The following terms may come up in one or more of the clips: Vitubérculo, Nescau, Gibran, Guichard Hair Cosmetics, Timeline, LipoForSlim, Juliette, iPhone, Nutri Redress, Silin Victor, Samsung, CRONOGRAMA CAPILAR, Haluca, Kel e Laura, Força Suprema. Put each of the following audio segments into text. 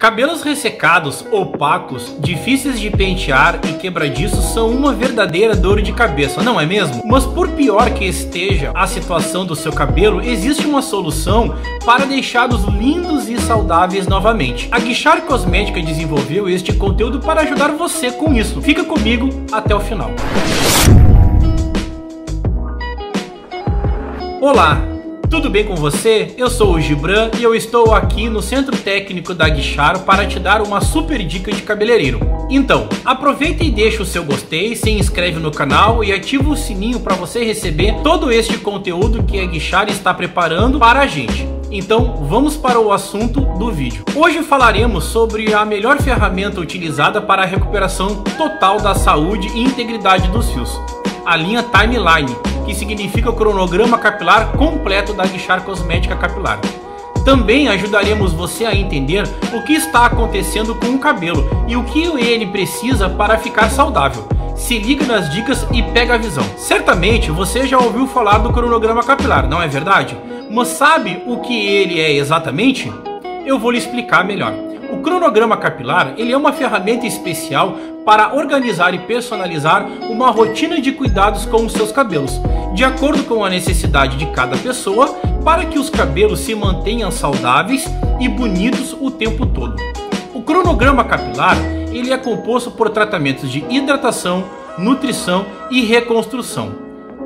Cabelos ressecados, opacos, difíceis de pentear e quebradiços são uma verdadeira dor de cabeça, não é mesmo? Mas por pior que esteja a situação do seu cabelo, existe uma solução para deixá-los lindos e saudáveis novamente. A Guichard Cosmética desenvolveu este conteúdo para ajudar você com isso. Fica comigo até o final. Olá! Tudo bem com você? Eu sou o Gibran e eu estou aqui no Centro Técnico da Guichard para te dar uma super dica de cabeleireiro. Então, aproveita e deixa o seu gostei, se inscreve no canal e ativa o sininho para você receber todo este conteúdo que a Guichard está preparando para a gente. Então, vamos para o assunto do vídeo. Hoje falaremos sobre a melhor ferramenta utilizada para a recuperação total da saúde e integridade dos fios, a linha Timeline, que significa o cronograma capilar completo da Guichard Cosmética Capilar. Também ajudaremos você a entender o que está acontecendo com o cabelo e o que ele precisa para ficar saudável. Se liga nas dicas e pega a visão. Certamente você já ouviu falar do cronograma capilar, não é verdade? Mas sabe o que ele é exatamente? Eu vou lhe explicar melhor. O cronograma capilar, ele é uma ferramenta especial para organizar e personalizar uma rotina de cuidados com os seus cabelos, de acordo com a necessidade de cada pessoa, para que os cabelos se mantenham saudáveis e bonitos o tempo todo. O cronograma capilar, ele é composto por tratamentos de hidratação, nutrição e reconstrução.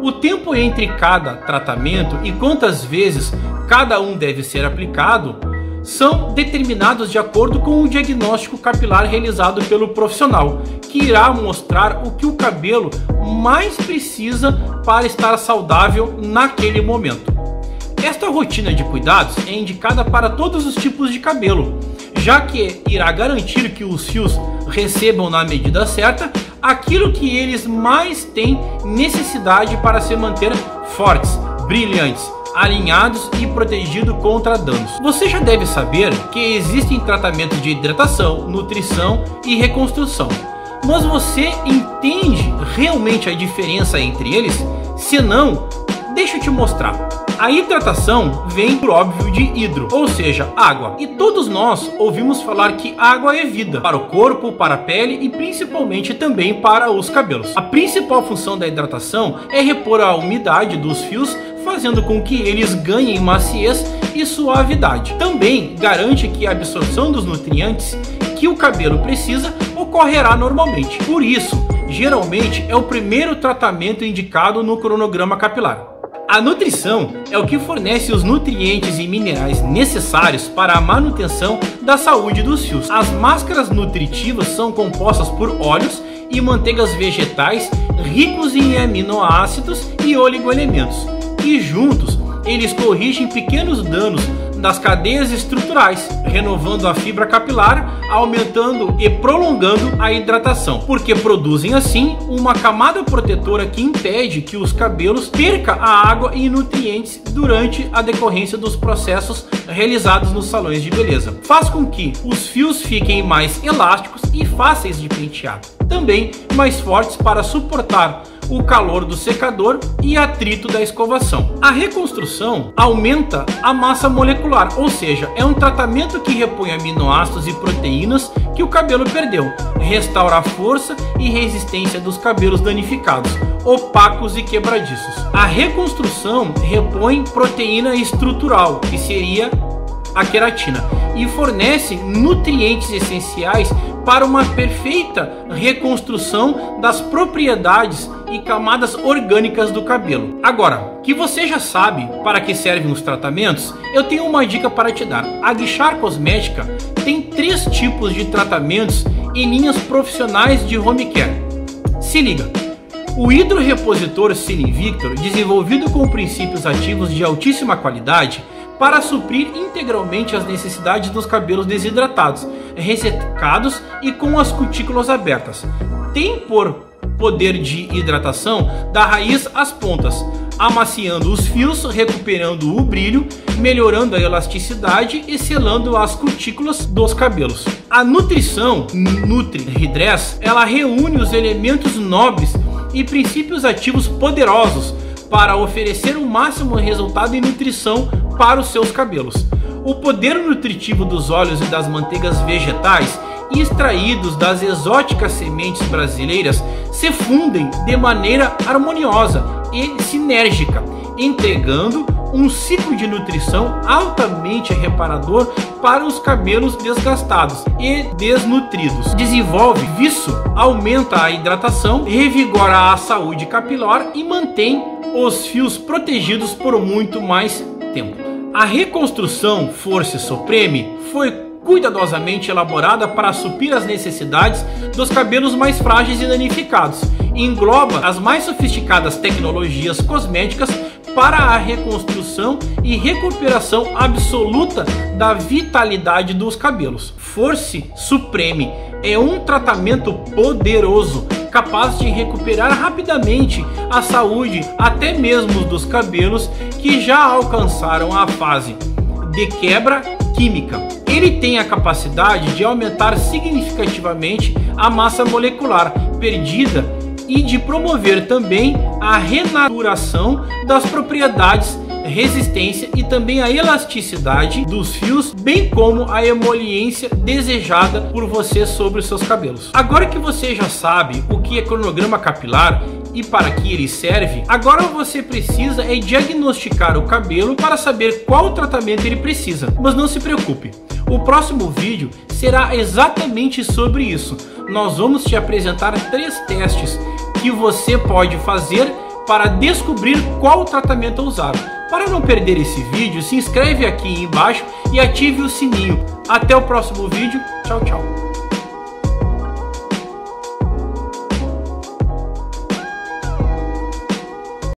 O tempo entre cada tratamento e quantas vezes cada um deve ser aplicado são determinados de acordo com o diagnóstico capilar realizado pelo profissional, que irá mostrar o que o cabelo mais precisa para estar saudável naquele momento. Esta rotina de cuidados é indicada para todos os tipos de cabelo, já que irá garantir que os fios recebam na medida certa aquilo que eles mais têm necessidade para se manter fortes, brilhantes, alinhados e protegido contra danos. Você já deve saber que existem tratamentos de hidratação, nutrição e reconstrução. Mas você entende realmente a diferença entre eles? Se não, deixa eu te mostrar. A hidratação vem por óbvio de hidro, ou seja, água. E todos nós ouvimos falar que água é vida para o corpo, para a pele e principalmente também para os cabelos. A principal função da hidratação é repor a umidade dos fios, fazendo com que eles ganhem maciez e suavidade. Também garante que a absorção dos nutrientes que o cabelo precisa ocorrerá normalmente. Por isso, geralmente é o primeiro tratamento indicado no cronograma capilar. A nutrição é o que fornece os nutrientes e minerais necessários para a manutenção da saúde dos fios. As máscaras nutritivas são compostas por óleos e manteigas vegetais ricos em aminoácidos e oligoelementos, e juntos eles corrigem pequenos danos nas cadeias estruturais, renovando a fibra capilar, aumentando e prolongando a hidratação, porque produzem assim uma camada protetora que impede que os cabelos percam a água e nutrientes durante a decorrência dos processos realizados nos salões de beleza. Faz com que os fios fiquem mais elásticos e fáceis de pentear, também mais fortes para suportar o calor do secador e atrito da escovação. A reconstrução aumenta a massa molecular, ou seja, é um tratamento que repõe aminoácidos e proteínas que o cabelo perdeu, restaura a força e resistência dos cabelos danificados, opacos e quebradiços. A reconstrução repõe proteína estrutural, que seria a queratina, e fornece nutrientes essenciais para uma perfeita reconstrução das propriedades e camadas orgânicas do cabelo. Agora, que você já sabe para que servem os tratamentos, eu tenho uma dica para te dar. A Guichard Cosmética tem 3 tipos de tratamentos em linhas profissionais de home care. Se liga! O hidrorepositor Silin Victor, desenvolvido com princípios ativos de altíssima qualidade, para suprir integralmente as necessidades dos cabelos desidratados, ressecados e com as cutículas abertas. Tem por poder de hidratação da raiz às pontas, amaciando os fios, recuperando o brilho, melhorando a elasticidade e selando as cutículas dos cabelos. A nutrição Nutri Redress, ela reúne os elementos nobres e princípios ativos poderosos para oferecer o máximo resultado em nutrição para os seus cabelos. o poder nutritivo dos óleos e das manteigas vegetais extraídos das exóticas sementes brasileiras se fundem de maneira harmoniosa e sinérgica, entregando um ciclo de nutrição altamente reparador para os cabelos desgastados e desnutridos. Desenvolve viço, aumenta a hidratação, revigora a saúde capilar e mantém os fios protegidos por muito mais tempo. A reconstrução Força Suprema foi cuidadosamente elaborada para suprir as necessidades dos cabelos mais frágeis e danificados. Engloba as mais sofisticadas tecnologias cosméticas para a reconstrução e recuperação absoluta da vitalidade dos cabelos. Força Suprema é um tratamento poderoso, capaz de recuperar rapidamente a saúde até mesmo dos cabelos que já alcançaram a fase de quebra química. Ele tem a capacidade de aumentar significativamente a massa molecular perdida e de promover também a renaturação das propriedades, resistência e também a elasticidade dos fios, bem como a emoliência desejada por você sobre os seus cabelos. Agora que você já sabe o que é cronograma capilar e para que ele serve, agora você precisa é diagnosticar o cabelo para saber qual tratamento ele precisa. Mas não se preocupe, o próximo vídeo será exatamente sobre isso. Nós vamos te apresentar 3 testes que você pode fazer para descobrir qual tratamento usar. Para não perder esse vídeo, se inscreve aqui embaixo e ative o sininho. Até o próximo vídeo. Tchau, tchau.